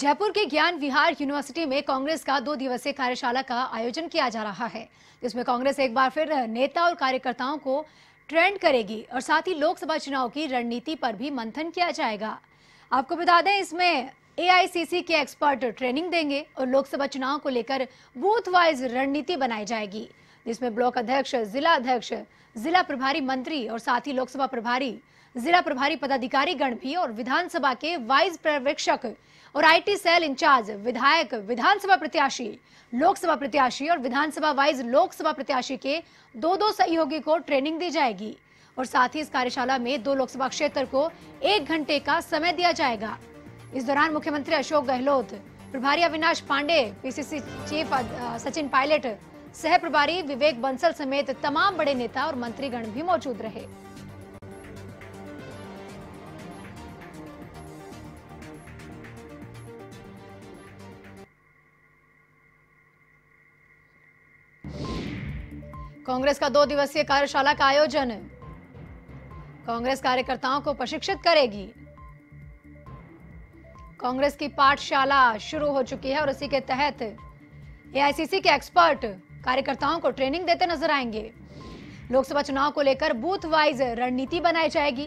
जयपुर के ज्ञान विहार यूनिवर्सिटी में कांग्रेस का 2 दिवसीय कार्यशाला का आयोजन किया जा रहा है, जिसमें कांग्रेस एक बार फिर नेता और कार्यकर्ताओं को ट्रेंड करेगी और साथ ही लोकसभा चुनाव की रणनीति पर भी मंथन किया जाएगा। आपको बता दें, इसमें AICC के एक्सपर्ट ट्रेनिंग देंगे और लोकसभा चुनाव को लेकर बूथ वाइज रणनीति बनाई जाएगी, जिसमें ब्लॉक अध्यक्ष, जिला प्रभारी मंत्री और साथ ही लोकसभा प्रभारी, जिला प्रभारी पदाधिकारी गण भी और विधानसभा के वाइस पर्यवेक्षक और IT सेल इंचार्ज, विधायक, विधानसभा प्रत्याशी, लोकसभा प्रत्याशी और विधानसभा वाइज लोकसभा प्रत्याशी के 2-2 सहयोगी को ट्रेनिंग दी जाएगी। और साथ ही इस कार्यशाला में 2 लोकसभा क्षेत्र को 1 घंटे का समय दिया जाएगा। इस दौरान मुख्यमंत्री अशोक गहलोत, प्रभारी अविनाश पांडे, PCC चीफ सचिन पायलट, सह प्रभारी विवेक बंसल समेत तमाम बड़े नेता और मंत्रीगण भी मौजूद रहे। कांग्रेस का 2 दिवसीय कार्यशाला का आयोजन कांग्रेस कार्यकर्ताओं को प्रशिक्षित करेगी। कांग्रेस की पाठशाला शुरू हो चुकी है और इसी के तहत AICC के एक्सपर्ट कार्यकर्ताओं को ट्रेनिंग देते नजर आएंगे। लोकसभा चुनाव को लेकर बूथ वाइज रणनीति बनाई जाएगी।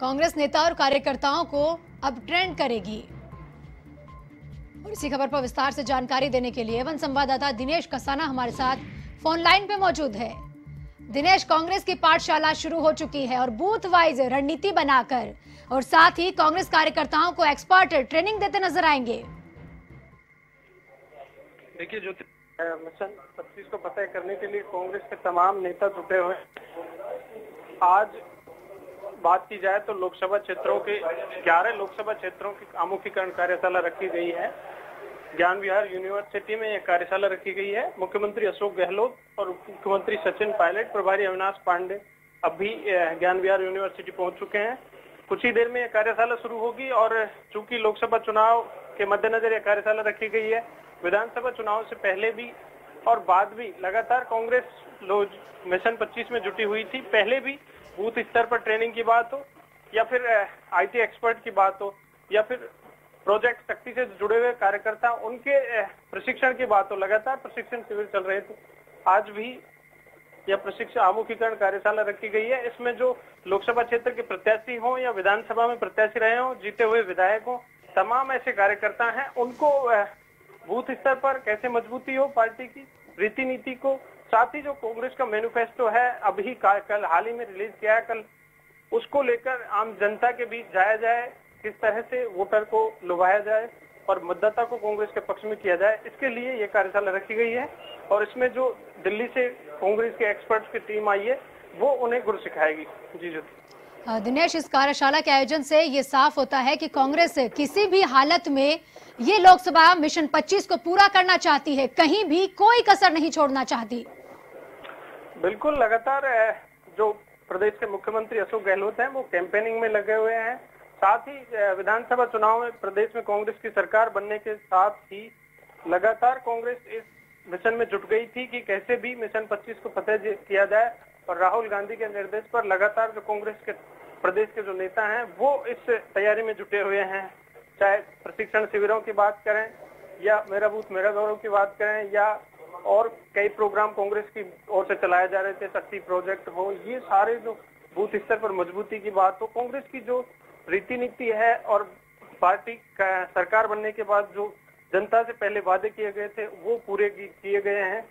कांग्रेस नेता और कार्यकर्ताओं को अब ट्रेंड करेगी। और इसी खबर पर विस्तार से जानकारी देने के लिए A1 संवाददाता दिनेश कसाना हमारे साथ फोन लाइन पे मौजूद है। दिनेश, कांग्रेस की पाठशाला शुरू हो चुकी है और बूथ वाइज रणनीति बनाकर और साथ ही कांग्रेस कार्यकर्ताओं को एक्सपर्ट ट्रेनिंग देते नजर आएंगे। देखिए, जो मिशन 25 को पता करने के लिए कांग्रेस के तमाम नेता जुटे हुए। आज बात की जाए तो लोकसभा क्षेत्रों के 11 लोकसभा क्षेत्रों की आमुखीकरण कार्यशाला रखी गई है। ज्ञान विहार यूनिवर्सिटी में यह कार्यशाला रखी गई है। मुख्यमंत्री अशोक गहलोत और मुख्यमंत्री सचिन पायलट, प्रभारी अविनाश पांडे अभी ज्ञान विहार यूनिवर्सिटी पहुंच चुके हैं। कुछ ही देर में यह कार्यशाला शुरू होगी और चूंकि लोकसभा चुनाव के मद्देनजर यह कार्यशाला रखी गई है, विधानसभा चुनाव से पहले भी और बाद भी लगातार कांग्रेस मिशन 25 में जुटी हुई थी। पहले भी बूथ स्तर पर ट्रेनिंग की बात हो या फिर IT एक्सपर्ट की बात हो या फिर प्रोजेक्ट शक्ति से जुड़े हुए कार्यकर्ता उनके प्रशिक्षण की बात हो, लगातार प्रशिक्षण शिविर चल रहे थे। आज भी यह प्रशिक्षण आमुखीकरण कार्यशाला रखी गई है। इसमें जो लोकसभा क्षेत्र के प्रत्याशी हो या विधानसभा में प्रत्याशी रहे हो, जीते हुए विधायक हो, तमाम ऐसे कार्यकर्ता हैं, उनको बूथ स्तर पर कैसे मजबूती हो पार्टी की, रीति नीति को, साथ ही जो कांग्रेस का मैनिफेस्टो है अभी कल हाल ही में रिलीज किया है, कल उसको लेकर आम जनता के बीच जाया जाए, किस तरह से वोटर को लुभाया जाए और मतदाता को कांग्रेस के पक्ष में किया जाए, इसके लिए ये कार्यशाला रखी गई है। और इसमें जो दिल्ली से कांग्रेस के एक्सपर्ट्स की टीम आई है वो उन्हें गुर सिखाएगी। जी ज्योति। दिनेश, इस कार्यशाला के आयोजन से ये साफ होता है कि कांग्रेस किसी भी हालत में ये लोकसभा मिशन 25 को पूरा करना चाहती है, कहीं भी कोई कसर नहीं छोड़ना चाहती। बिल्कुल, लगातार जो प्रदेश के मुख्यमंत्री अशोक गहलोत हैं वो कैंपेनिंग में लगे हुए हैं। साथ ही विधानसभा चुनाव में प्रदेश में कांग्रेस की सरकार बनने के साथ ही लगातार कांग्रेस इस मिशन में जुट गई थी कि कैसे भी मिशन 25 को फतेह किया जाए। और राहुल गांधी के निर्देश पर लगातार जो कांग्रेस के प्रदेश के जो नेता हैं वो इस तैयारी में जुटे हुए हैं। चाहे प्रशिक्षण शिविरों की बात करें या मेरा बूथ मेरा गौरव की बात करें या और कई प्रोग्राम कांग्रेस की ओर से चलाए जा रहे थे, शक्ति प्रोजेक्ट हो, ये सारे जो बूथ स्तर पर मजबूती की बात हो, कांग्रेस की जो रीति नीति है और पार्टी का सरकार बनने के बाद जो जनता से पहले वादे किए गए थे वो पूरे किए गए हैं।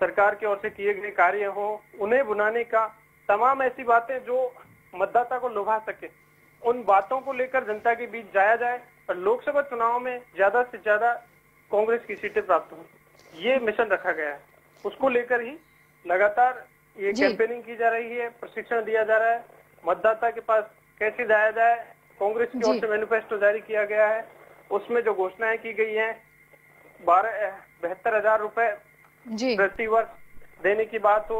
सरकार की ओर से किए गए कार्य हो, उन्हें बुनाने का, तमाम ऐसी बातें जो मतदाता को लुभा सके, उन बातों को लेकर जनता के बीच जाया जाए और लोकसभा चुनाव में ज्यादा से ज्यादा कांग्रेस की सीटें प्राप्त हों, ये मिशन रखा गया है। उसको लेकर ही लगातार ये कैंपेनिंग की जा रही है, प्रशिक्षण दिया जा रहा है, मतदाता के पास कैसे जाया जाए, कांग्रेस की ओर से मैनिफेस्टो जारी किया गया है, उसमें जो घोषणाएं की गई हैं 72,000 रुपए प्रति वर्ष देने की बात हो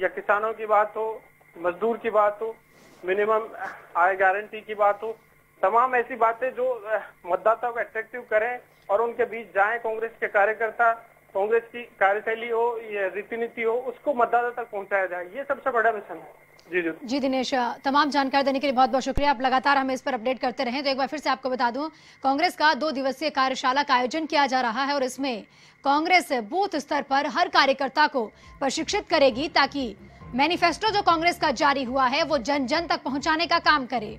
या किसानों की बात हो, मजदूर की बात हो, मिनिमम आय गारंटी की बात हो, तमाम ऐसी बातें जो मतदाताओं को अट्रैक्टिव करें और उनके बीच जाए कांग्रेस के कार्यकर्ता, कांग्रेस की कार्यशैली हो या रीति नीति हो, उसको मतदाता तक पहुंचाया जाए, ये सबसे बड़ा मिशन है। जी दिनेश, तमाम जानकारी देने के लिए बहुत बहुत शुक्रिया। आप लगातार हमें इस पर अपडेट करते रहें। तो एक बार फिर से आपको बता दूं, कांग्रेस का 2 दिवसीय कार्यशाला का आयोजन किया जा रहा है और इसमें कांग्रेस बूथ स्तर पर हर कार्यकर्ता को प्रशिक्षित करेगी ताकि मैनिफेस्टो जो कांग्रेस का जारी हुआ है वो जन जन तक पहुंचाने का काम करे।